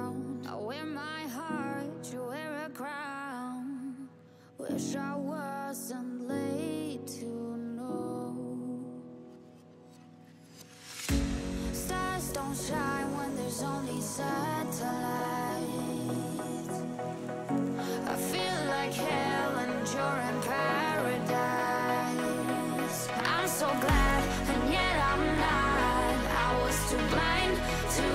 down. I wear my heart, you wear a crown. Wish I wasn't late to know. Stars don't shine when there's only satellites. I feel like hell and you're in paradise. I'm so glad and yet I'm not. I was too blind to